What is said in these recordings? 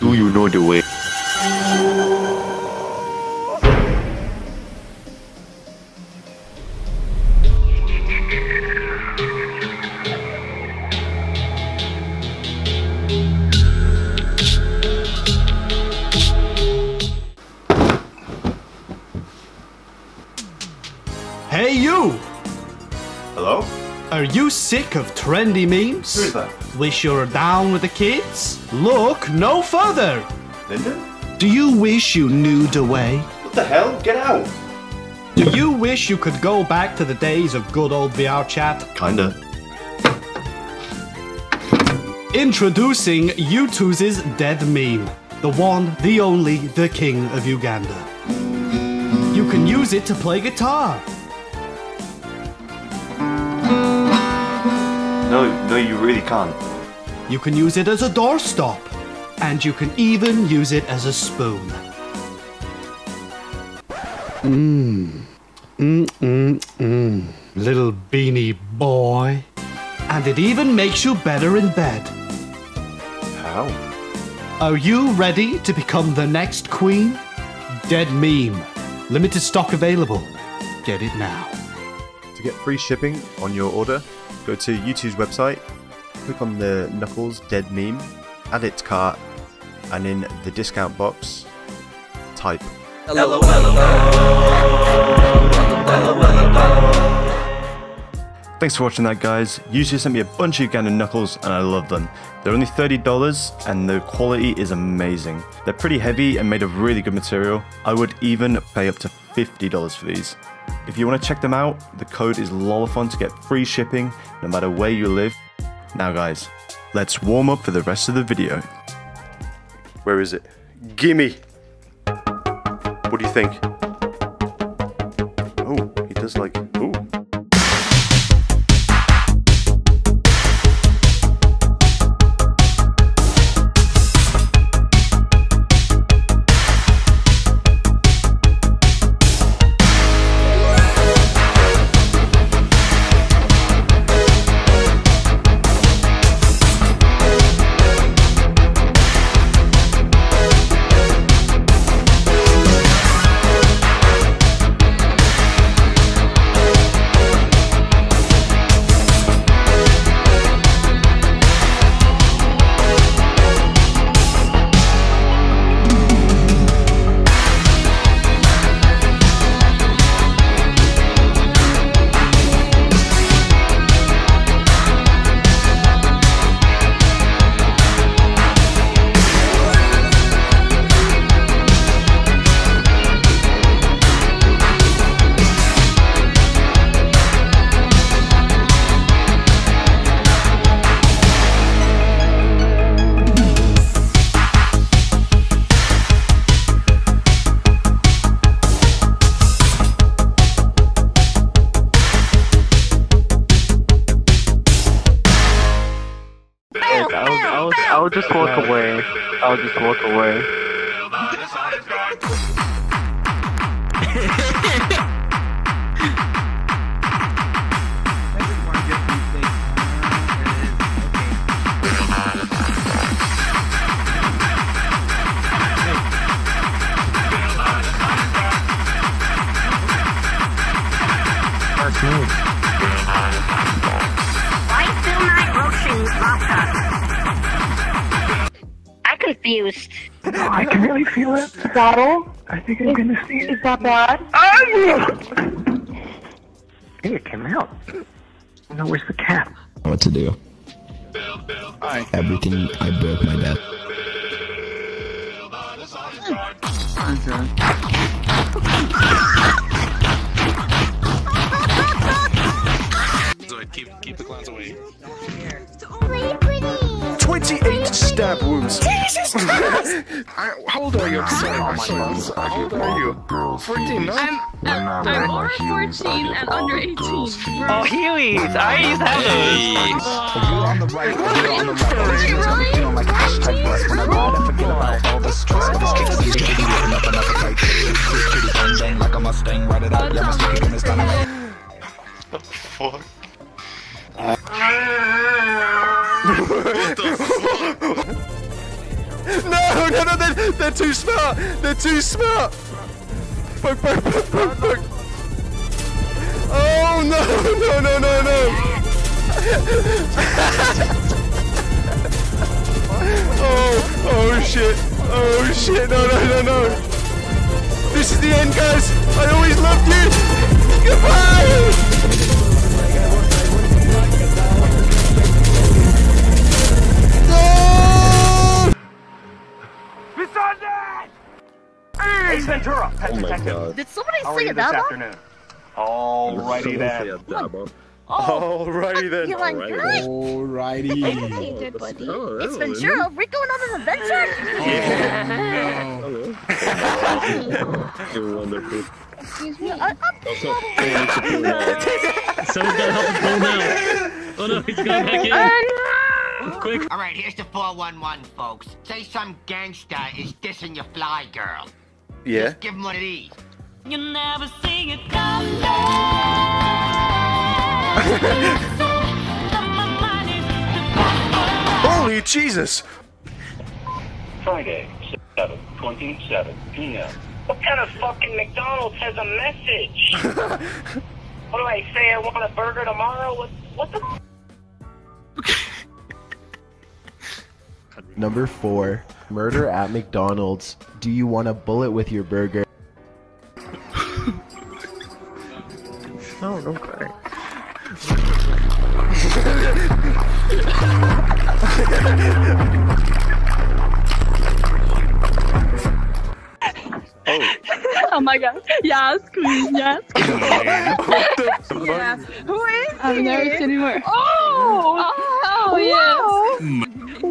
Do you know the way? Hey you! Hello? Are you sick of trendy memes? Who is that? Wish you were down with the kids? Look no further! Linda? Do you wish you knew the way? What the hell? Get out! Do you wish you could go back to the days of good old VR chat? Kinda. Introducing U2's dead meme. The one, the only, the king of Uganda. You can use it to play guitar. No, you really can't. You can use it as a doorstop, and you can even use it as a spoon. Little beanie boy. And it even makes you better in bed. How? Are you ready to become the next queen? Dead meme. Limited stock available. Get it now. To get free shipping on your order, go to YouTube's website, click on the Knuckles dead meme, add it to cart, and in the discount box, type Thanks for watching that, guys. YouTube sent me a bunch of Ugandan Knuckles and I love them. They're only $30 and the quality is amazing. They're pretty heavy and made of really good material. I would even pay up to $50 for these. If you want to check them out, the code is LOLATHON to get free shipping no matter where you live. Now guys, let's warm up for the rest of the video. Where is it? Gimme! What do you think? Oh, he does like... Ooh. I'll just walk away. I'll just walk away. That's nice. Confused. I can really feel it. Bottle? I think I'm gonna see it. Is that bad? Hey, it came out. Now where's the cat? What to do? Hi. Everything I broke my dad. So keep the clowns away. It's only pretty. 28 stab wounds. Jesus Christ! How old are you? How old are you? 14, no? I'm over 14 and under 18. Oh, Heelys! I used to have those! You're on the right, you're on the right. You know, like, hashtag bless when I ride and forget about all the stress. This kid's getting enough, another fight. This kid's one day like a Mustang, ride it up, let me stick it in his dynamite. What the fuck? What the fuck? No, they're too smart. They're too smart. Poke, poke, poke, poke, poke. Oh, no. Oh shit. Oh shit. No. This is the end, guys. I always loved you. Goodbye. Ace Ventura, pet detective. Did somebody say a dabba? Alrighty then. Alrighty then. Alrighty. Did, buddy. It's Ventura. We're going on an adventure. Yeah. You're wonderful. Excuse me. I'm someone's gotta help him pull now. Oh no, he's going back in. Quick. Alright, here's the 411, folks. Say some gangster is dissing your fly girl. Yeah. Just give him one of these. You never sing it down there. Holy Jesus! Friday, 7:27 p.m. What kind of fucking McDonald's has a message? What do I say? I want a burger tomorrow? What the Number 4. Murder at McDonald's. Do you want a bullet with your burger? No, don't cry. Oh. Oh my god. Yes, queen, yes. What the fuck? Yeah. Who is he? I've never seen him more. Oh, yes. Wow. What?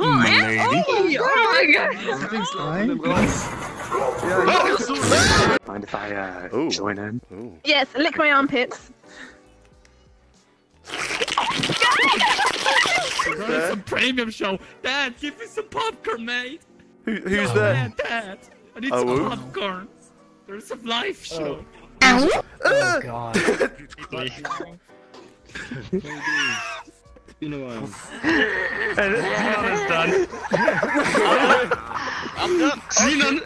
Oh my god! Mind if I join in? Ooh. Yes, lick my armpits. It's a premium show. Dad, give me some popcorn, mate. Who's that? Dad, I need some popcorn. There's a live show. Oh god. You know what? Xenon is done.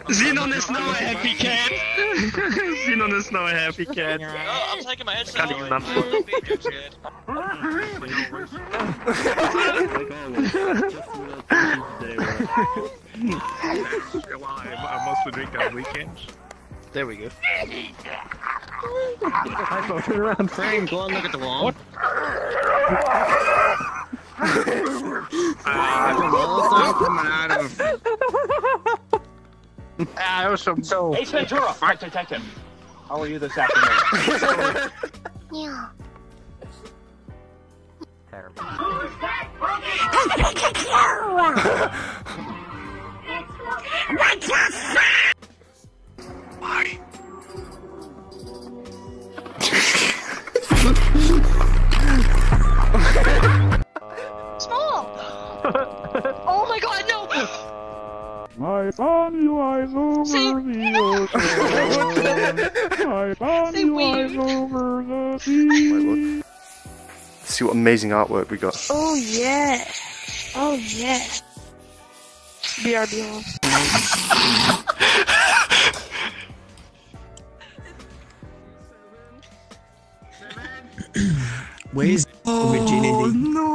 Xenon is now a happy cat. Xenon is now a happy cat. Oh, I'm taking my headset. I mostly drink on weekends. There we go. I turn around, Frank. Go on, look at the wall. What? Coming out of. I was so. Ace Ventura, my detective. How are you this afternoon? Yeah. Why? Small! Oh my god, no! I found you, eyes over the ocean. I found you, eyes over the sea. Let's see what amazing artwork we got. Oh yeah! Oh yeah! BRBL. Where is virginity? No.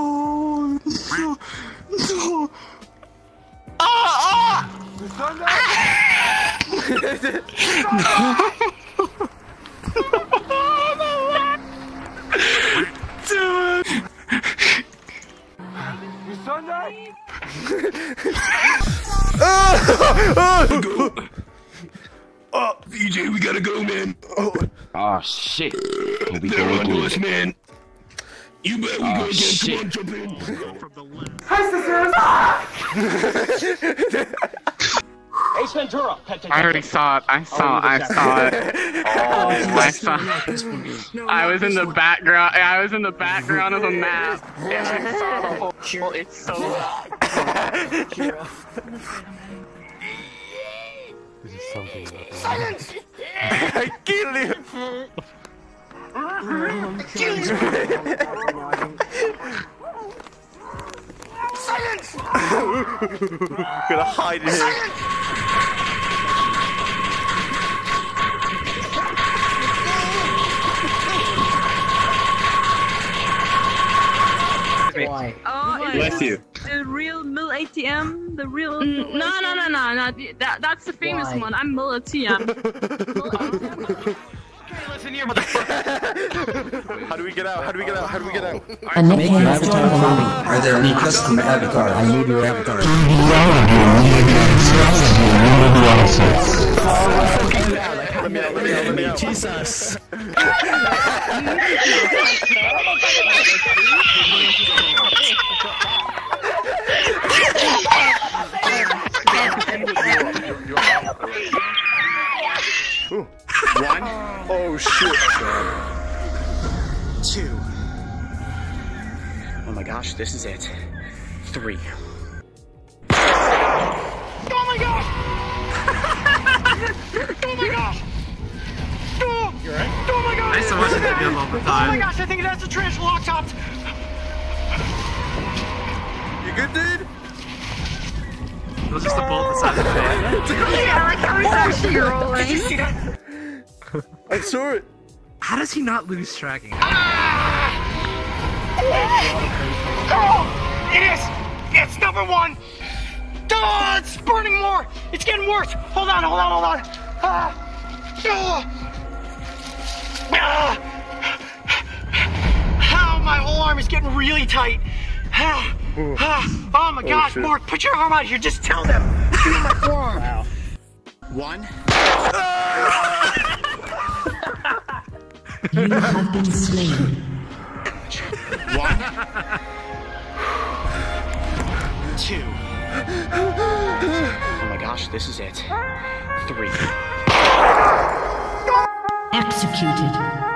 Oh, VJ, we gotta go, man. Oh shit. We gotta do this, man. You bet we go again. Shit. Come on, jump in. Hi, sisters. Ace Ventura. I already saw it. I saw it. I was in the background. I was in the background of the map. And I saw the whole. Oh, it's so This is something. Silence. I kill him. Silence! We're gonna hide in here. Why? Oh, bless you. The real Mill ATM? The real... No, no, no, no, no. That's the famous one. I'm Mill ATM. Mill ATM. Listen here, motherfucker! How do we get out? How do we get out? How do we get out? I'm making an avatar for me. Are there any custom avatars? I need your avatar. Let me out, let me out, let me out. Jesus! One. Oh shit. 2. Oh my gosh, this is it. 3. Oh my gosh! Oh my gosh! Oh, you're right. Oh my gosh! Nice to watch that video all the time. Oh my gosh, I think that's a trash lock topped. You good, dude? It was just a bolt inside the face. Yeah, like how he's actually rolling. Did you see that? I saw it. How does he not lose tracking? Ah! Oh, it is. It's number 1. Oh, it's burning more. It's getting worse. Hold on. Hold on. Hold on. Oh, my whole arm is getting really tight. Oh my gosh, shit. Mark, put your arm out here. Just tell them. Give me my forearm. Wow. 1. You have been slain. 1. 2. Oh my gosh, this is it. 3. Executed.